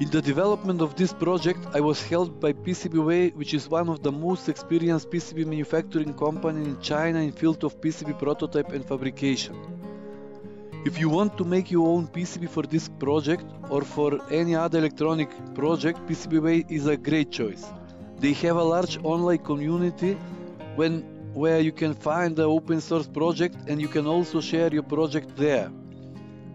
In the development of this project, I was helped by PCBWay, which is one of the most experienced PCB manufacturing company in China in field of PCB prototype and fabrication. If you want to make your own PCB for this project or for any other electronic project, PCBWay is a great choice. They have a large online community where you can find the open source project and you can also share your project there.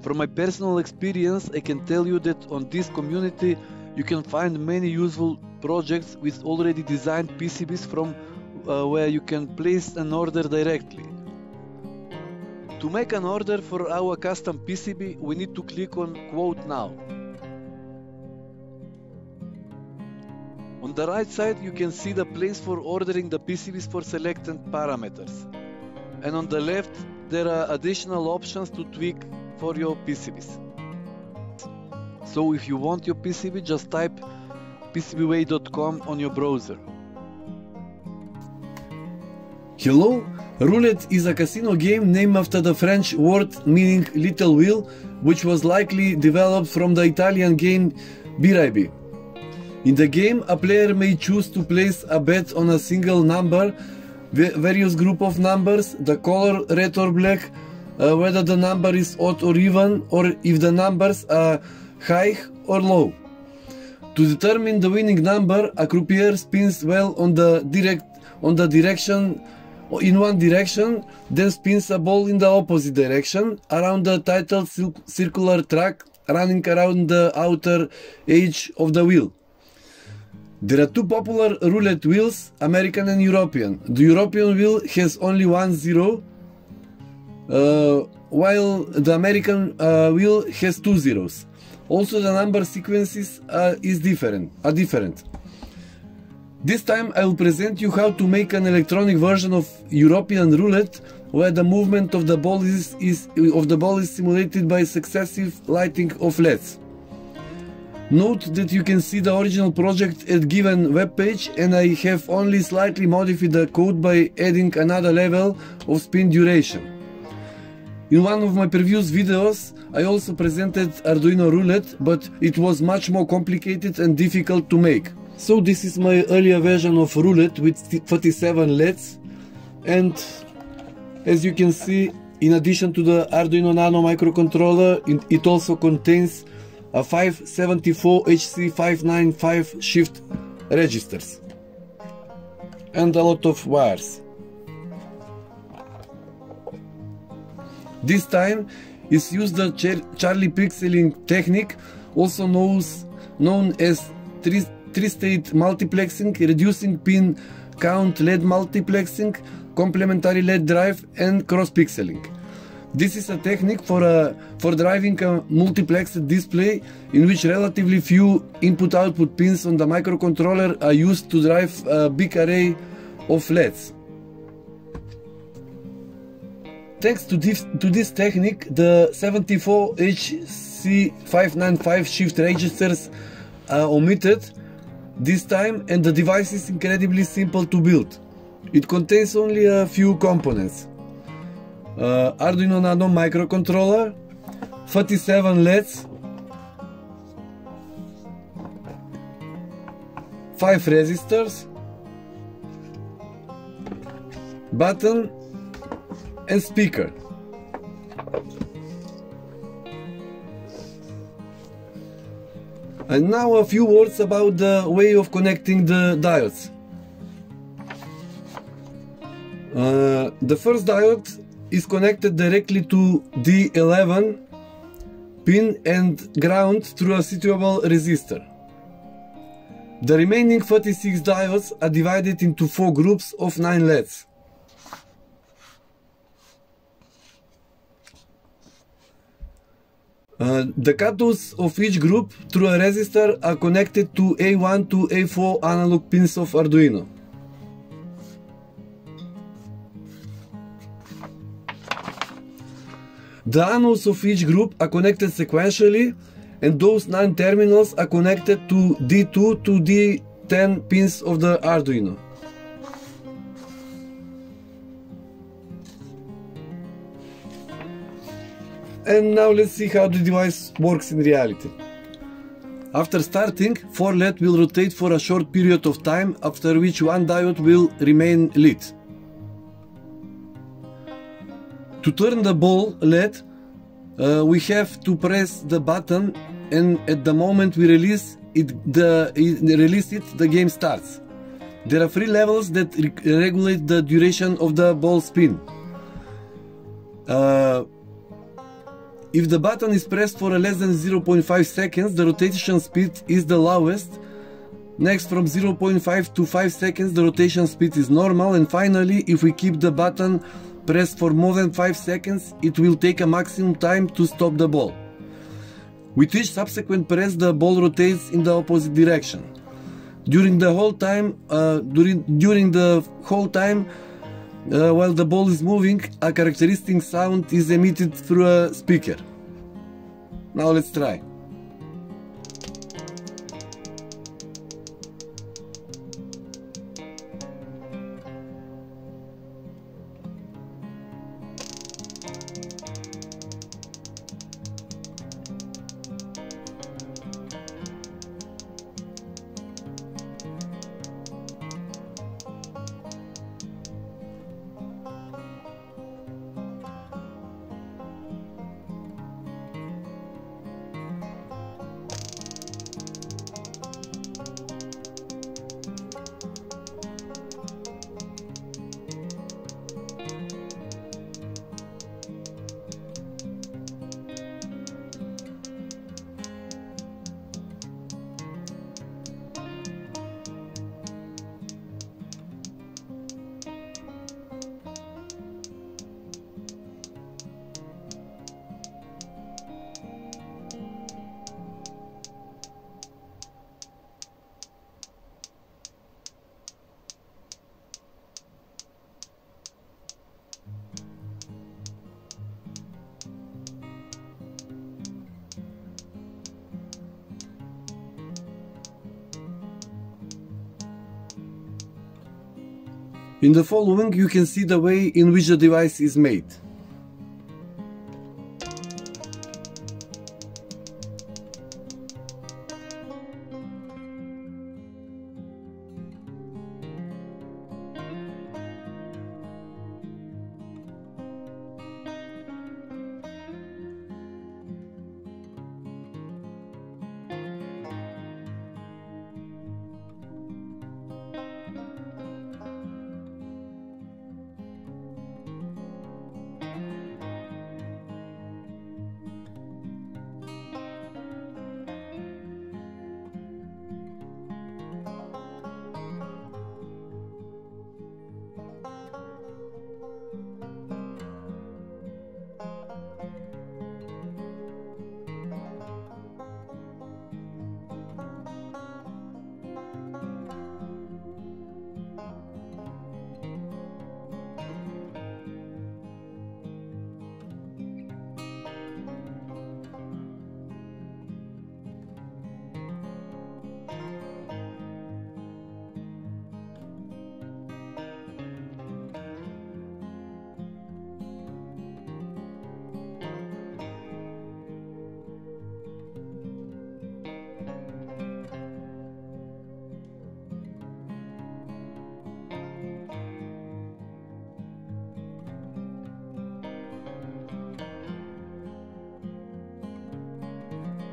From my personal experience, I can tell you that on this community you can find many useful projects with already designed PCBs from where you can place an order directly. To make an order for our custom PCB, we need to click on Quote Now. On the right side you can see the place for ordering the PCBs for selected parameters. And on the left there are additional options to tweak for your PCBs. So if you want your PCB, just type PCBWay.com on your browser. Hello! Roulette is a casino game named after the French word meaning little wheel, which was likely developed from the Italian game Biribi. In the game, a player may choose to place a bet on a single number, various group of numbers, the color red or black, whether the number is odd or even, or if the numbers are high or low. To determine the winning number, a croupier spins well in one direction, then spins a ball in the opposite direction around the titled circular track running around the outer edge of the wheel. There are two popular roulette wheels, American and European. The European wheel has only one zero, while the American wheel has two zeros. Also, the number sequences are different. This time I will present you how to make an electronic version of European roulette, where the movement of the ball is simulated by successive lighting of LEDs. Note that you can see the original project at given web page, and I have only slightly modified the code by adding another level of spin duration. In one of my previous videos, I also presented Arduino roulette, but it was much more complicated and difficult to make. So this is my earlier version of roulette with 37 LEDs, and as you can see, in addition to the Arduino Nano microcontroller, it also contains a 5 74HC595 shift registers and a lot of wires. This time is used the Charlieplexing technique, also known as three-state multiplexing, reducing pin count LED multiplexing, complementary LED drive, and cross-pixeling. This is a technique for driving a multiplexed display in which relatively few input-output pins on the microcontroller are used to drive a big array of LEDs. Thanks to this technique, the 74HC595 shift registers are omitted this time, and the device is incredibly simple to build. It contains only a few components: Arduino Nano microcontroller, 37 LEDs, 5 resistors, button, and speaker. And now a few words about the way of connecting the diodes. The first diode is connected directly to D11 pin and ground through a situable resistor. The remaining 36 diodes are divided into 4 groups of 9 LEDs. The cathodes of each group through a resistor are connected to A1 to A4 analog pins of Arduino. The anodes of each group are connected sequentially, and those 9 terminals are connected to D2 to D10 pins of the Arduino. And now let's see how the device works in reality. After starting, 4 LED will rotate for a short period of time, after which one diode will remain lit. To turn the ball LED, we have to press the button, and at the moment we release it, the game starts. There are 3 levels that regulate the duration of the ball spin. If the button is pressed for less than 0.5 seconds, the rotation speed is the lowest. Next, from 0.5 to 5 seconds, the rotation speed is normal. And finally, if we keep the button pressed for more than 5 seconds, it will take a maximum time to stop the ball. With each subsequent press, the ball rotates in the opposite direction. During the whole time, while the ball is moving, a characteristic sound is emitted through a speaker. Now let's try. In the following, you can see the way in which the device is made.